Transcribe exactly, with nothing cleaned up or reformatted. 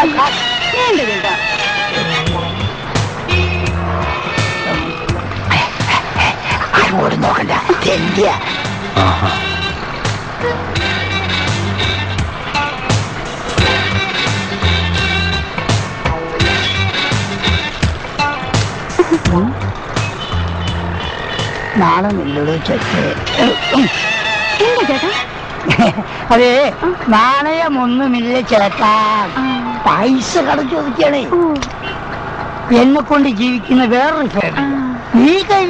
അങ്ങോട്ട് നോക്കണ്ട തെണ്ടിയ നാളെ നിന്നോട് ചേച്ചേ എന്താ ചേട്ടാ അതെ നാണയമൊന്നുമില്ല ചേട്ടാ പൈസ കടച്ചു ഒതുക്കിയാണേ എന്നെ കൊണ്ട് ജീവിക്കുന്ന വേറൊരു ഫാമിലി ഈ കൈ